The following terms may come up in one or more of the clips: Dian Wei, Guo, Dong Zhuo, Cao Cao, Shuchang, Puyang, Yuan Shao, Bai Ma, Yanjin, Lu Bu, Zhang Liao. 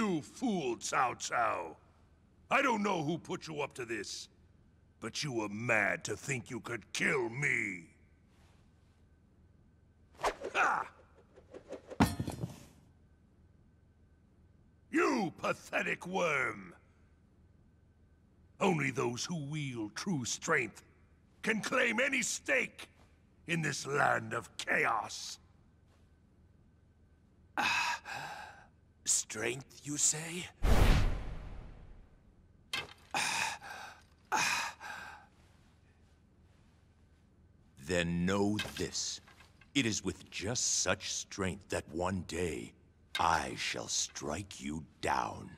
You fooled Cao Cao. I don't know who put you up to this, but you were mad to think you could kill me. Ha! You pathetic worm! Only those who wield true strength can claim any stake in this land of chaos. Strength, you say? Then know this. It is with just such strength that one day I shall strike you down.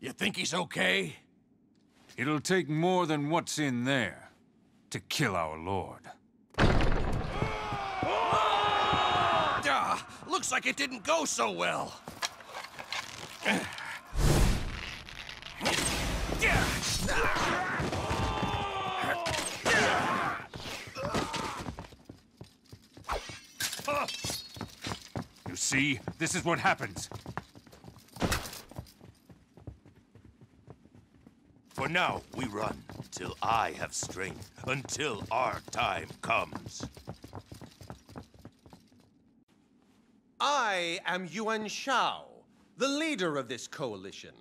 You think he's okay? It'll take more than what's in there to kill our lord. Looks like it didn't go so well. You see, this is what happens. For now, we run, till I have strength, until our time comes. I am Yuan Shao, the leader of this coalition.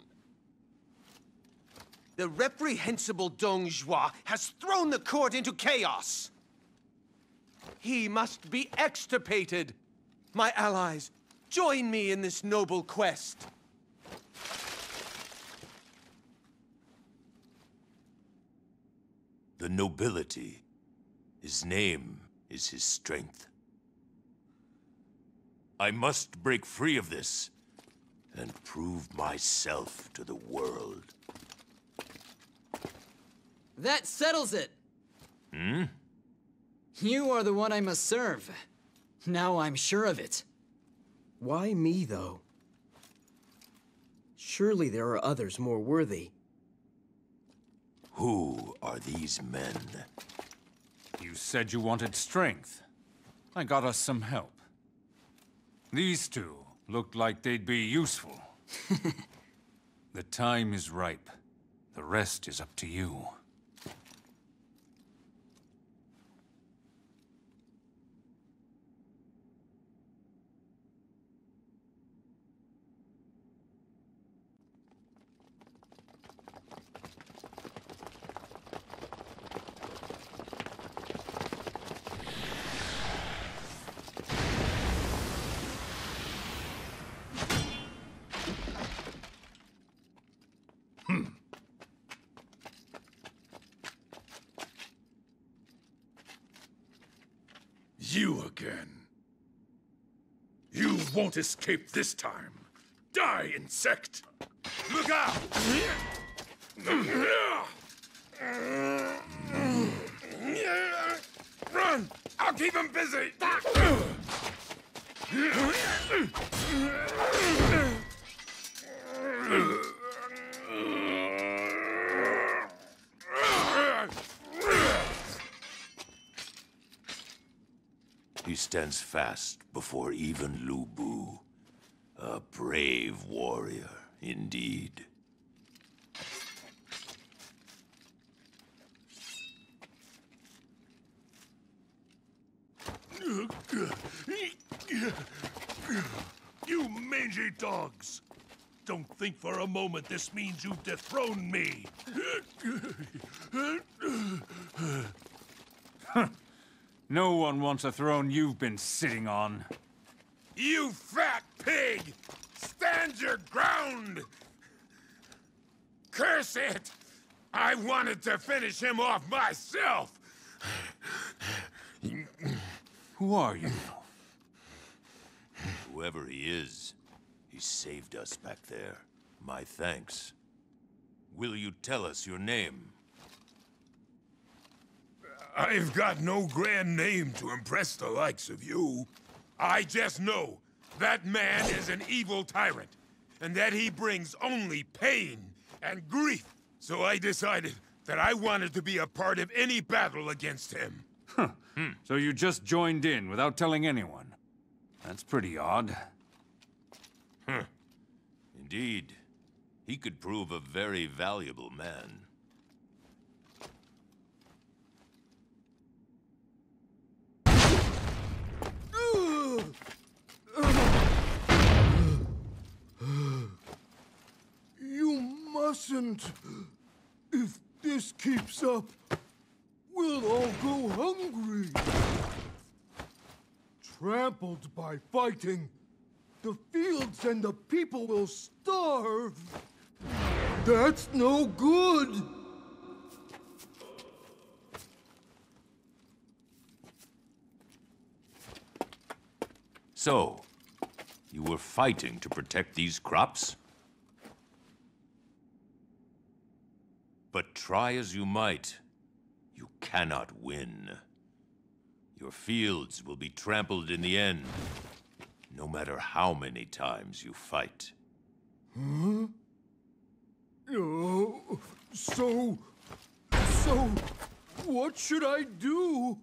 The reprehensible Dong Zhuo has thrown the court into chaos. He must be extirpated. My allies, join me in this noble quest. The nobility. His name is his strength. I must break free of this and prove myself to the world. That settles it. Hmm? You are the one I must serve. Now I'm sure of it. Why me, though? Surely there are others more worthy. Who are these men? You said you wanted strength. I got us some help. These two looked like they'd be useful. The time is ripe. The rest is up to you. You again. You won't escape this time. Die, insect! Look out! Run! I'll keep him busy! He stands fast before even Lu Bu, a brave warrior indeed. You mangy dogs! Don't think for a moment this means you've dethroned me! No one wants a throne you've been sitting on. You fat pig! Stand your ground! Curse it! I wanted to finish him off myself! Who are you? Whoever he is, he saved us back there. My thanks. Will you tell us your name? I've got no grand name to impress the likes of you. I just know that man is an evil tyrant, and that he brings only pain and grief. So I decided that I wanted to be a part of any battle against him. Huh. So you just joined in without telling anyone. That's pretty odd. Huh. Indeed. He could prove a very valuable man. You mustn't. If this keeps up, we'll all go hungry. Trampled by fighting, the fields and the people will starve. That's no good. So, you were fighting to protect these crops? But try as you might, you cannot win. Your fields will be trampled in the end, no matter how many times you fight. Huh? Oh, so what should I do?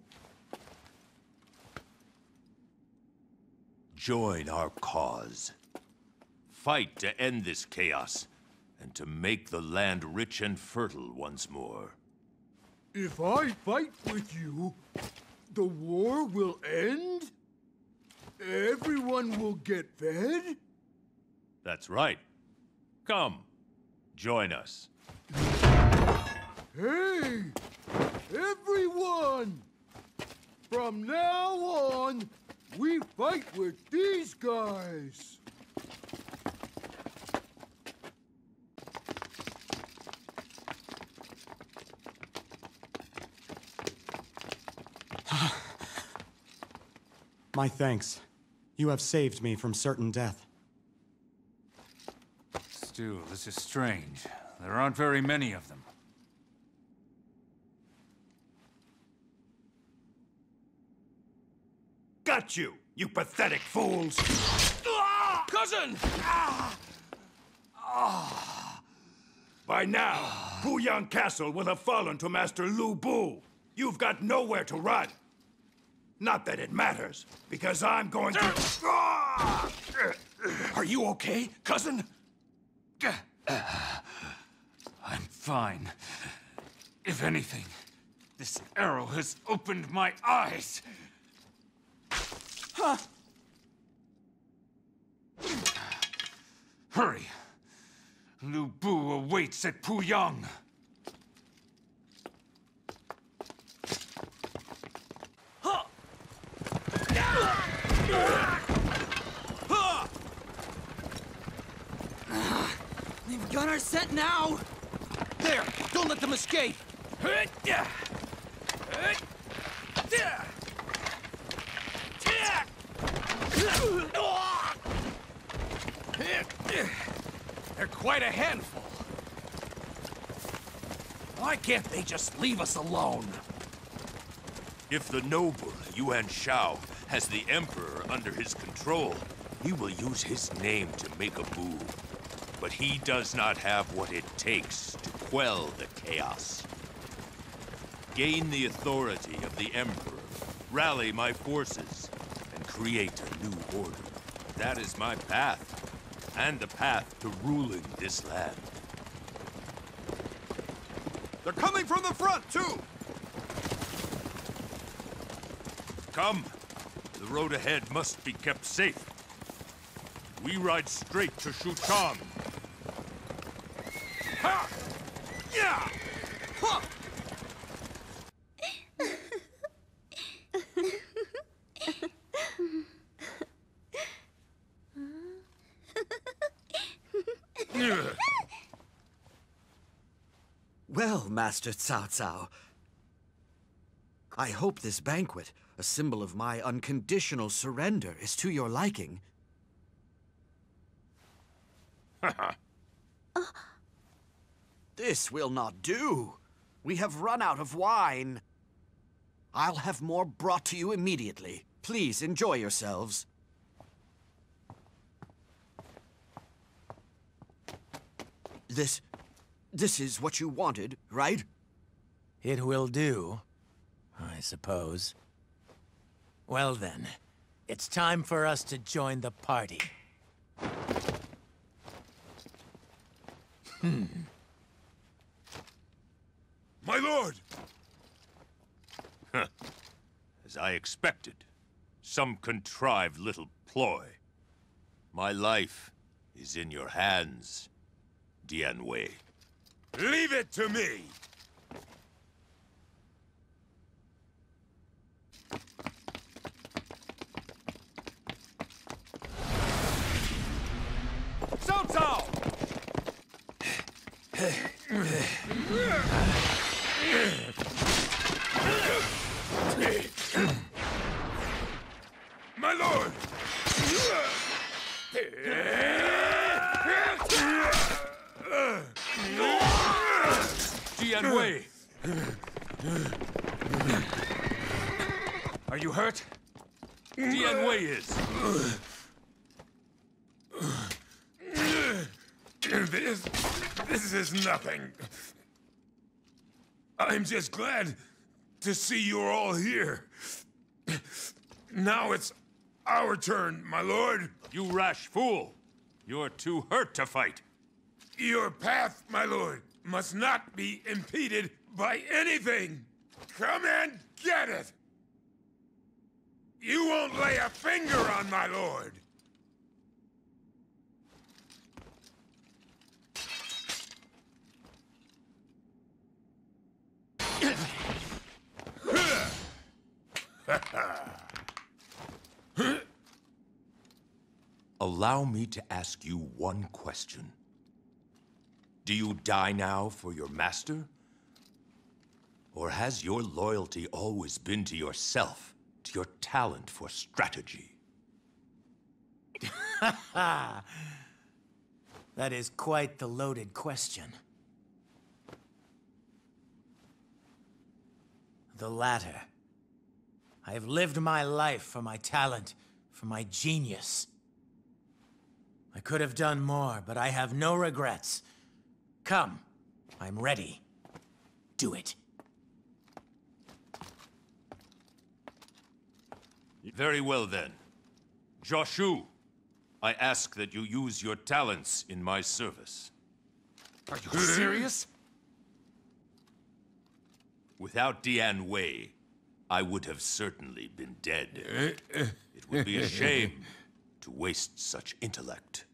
Join our cause. Fight to end this chaos, and to make the land rich and fertile once more. If I fight with you, the war will end? Everyone will get fed? That's right. Come, join us. Hey, everyone! From now on, we fight with these guys! My thanks. You have saved me from certain death. Still, this is strange. There aren't very many of them. Got you, you pathetic fools! Cousin! By now, Puyang Castle will have fallen to Master Lu Bu. You've got nowhere to run. Not that it matters, because I'm going to... Are you okay, cousin? I'm fine. If anything, this arrow has opened my eyes. Huh. Hurry. Lu Bu awaits at Puyang. Huh. They've got our scent now. There, don't let them escape. They're quite a handful. Why can't they just leave us alone? If the noble Yuan Shao has the Emperor under his control, he will use his name to make a move. But he does not have what it takes to quell the chaos. Gain the authority of the Emperor, rally my forces, and create a new order. That is my path. And the path to ruling this land. They're coming from the front, too! Come. The road ahead must be kept safe. We ride straight to Shuchang. Ha! Yeah! Ha! Well, Master Cao Cao, I hope this banquet, a symbol of my unconditional surrender, is to your liking. This will not do. We have run out of wine. I'll have more brought to you immediately. Please enjoy yourselves. This is what you wanted, right? It will do, I suppose. Well then, it's time for us to join the party. My lord! Huh. As I expected, some contrived little ploy. My life is in your hands, Dian Wei. Leave it to me! Cao Cao! My lord! Dian Wei! Are you hurt? Dian Wei is. This is nothing. I'm just glad to see you're all here. Now it's our turn, my lord. You rash fool. You're too hurt to fight. Your path, my lord, must not be impeded by anything. Come and get it. You won't lay a finger on my lord. Allow me to ask you one question. Do you die now for your master? Or has your loyalty always been to yourself, to your talent for strategy? That is quite the loaded question. The latter. I have lived my life for my talent, for my genius. I could have done more, but I have no regrets. Come, I'm ready. Do it. Very well then. Joshu, I ask that you use your talents in my service. Are you serious? Without Dian Wei, I would have certainly been dead. It would be a shame to waste such intellect.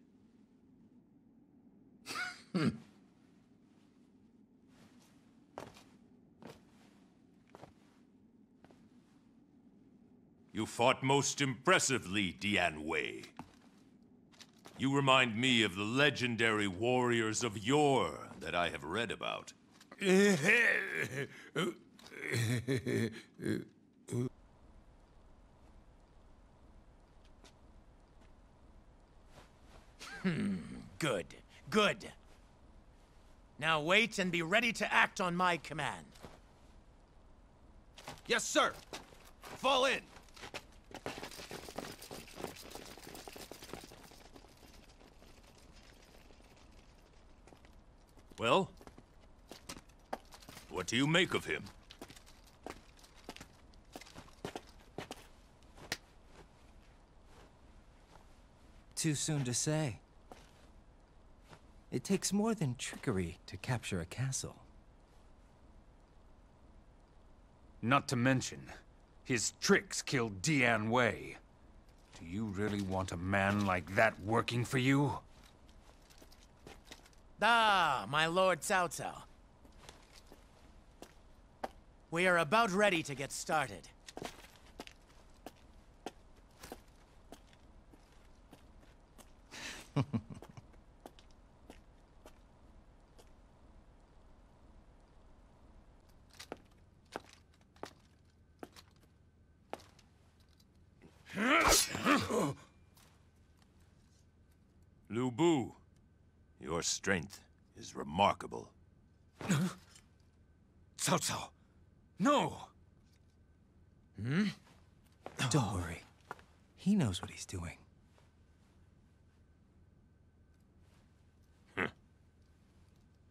You fought most impressively, Dian Wei. You remind me of the legendary warriors of yore that I have read about. Good. Now wait and be ready to act on my command. Yes, sir. Fall in. Well, what do you make of him? Too soon to say. It takes more than trickery to capture a castle. Not to mention, his tricks killed Dian Wei. Do you really want a man like that working for you? My lord Cao Cao. We are about ready to get started. Lu Bu, Your strength is remarkable. Cao Cao, no! Hmm? Don't worry. He knows what he's doing.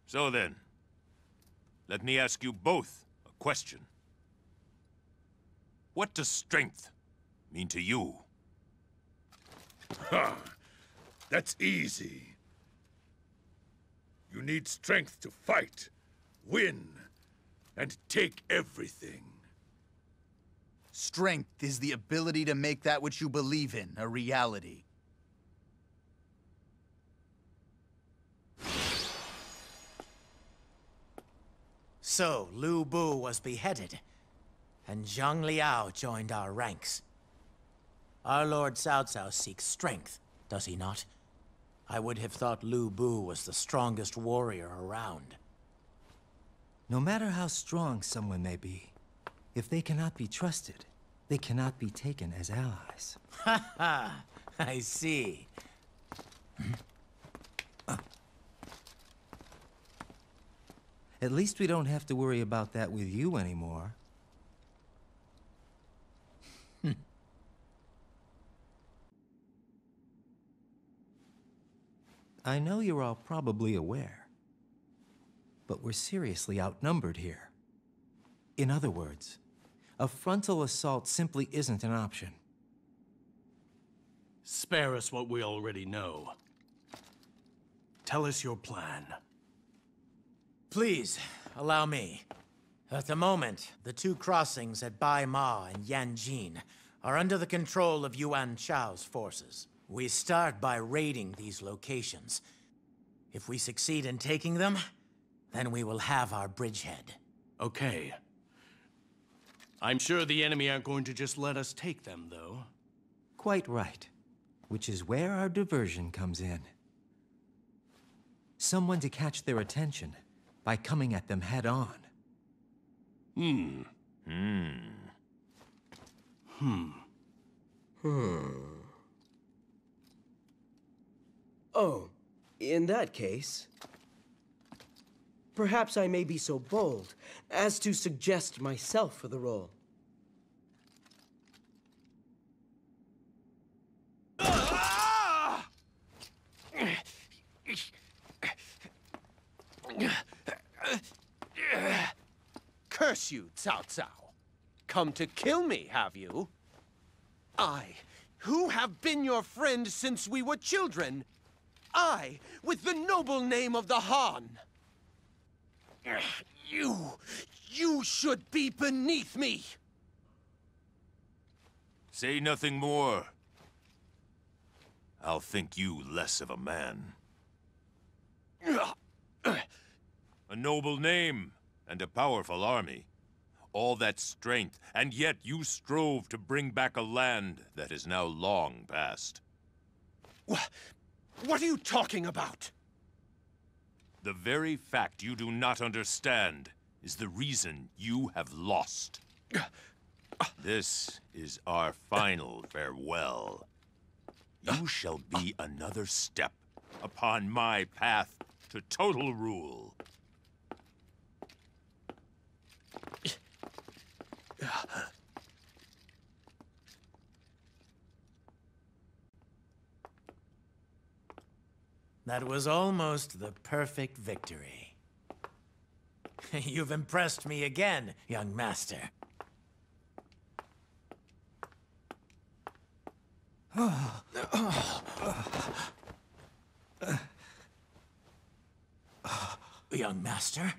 So then, let me ask you both a question. What does strength mean to you? Ha! That's easy. You need strength to fight, win, and take everything. Strength is the ability to make that which you believe in a reality. So, Lu Bu was beheaded, and Zhang Liao joined our ranks. Our Lord Cao Cao seeks strength, does he not? I would have thought Lu Bu was the strongest warrior around. No matter how strong someone may be, if they cannot be trusted, they cannot be taken as allies. Ha ha! I see. At least we don't have to worry about that with you anymore. I know you're all probably aware, but we're seriously outnumbered here. In other words, a frontal assault simply isn't an option. Spare us what we already know. Tell us your plan. Please, allow me. At the moment, the two crossings at Bai Ma and Yanjin are under the control of Yuan Shao's forces. We start by raiding these locations. If we succeed in taking them, then we will have our bridgehead. Okay. I'm sure the enemy aren't going to just let us take them, though. Quite right. Which is where our diversion comes in. Someone to catch their attention by coming at them head-on. Oh, in that case, perhaps I may be so bold as to suggest myself for the role. Curse you, Cao Cao. Come to kill me, have you? I, who have been your friend since we were children. I, with the noble name of the Han. You should be beneath me. Say nothing more. I'll think you less of a man. A noble name and a powerful army. All that strength, and yet you strove to bring back a land that is now long past. What are you talking about? The very fact you do not understand is the reason you have lost. This is our final farewell. You shall be another step upon my path to total rule. That was almost the perfect victory. You've impressed me again, young master. Young master?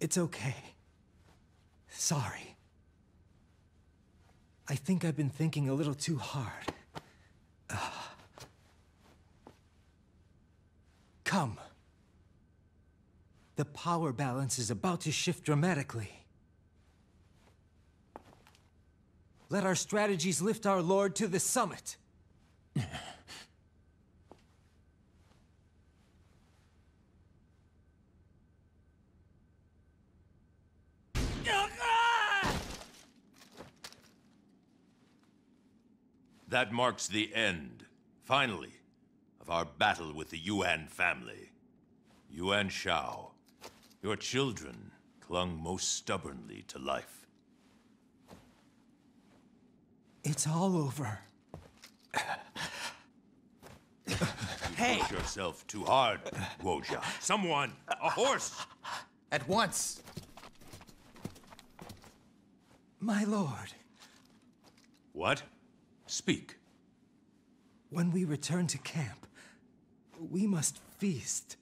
It's okay. Sorry. I think I've been thinking a little too hard. Come. The power balance is about to shift dramatically. Let our strategies lift our lord to the summit. That marks the end, finally, of our battle with the Yuan family. Yuan Shao, your children clung most stubbornly to life. It's all over. You push yourself too hard, Guo Zha. Someone! A horse! At once! My lord. What? Speak. When we return to camp, we must feast.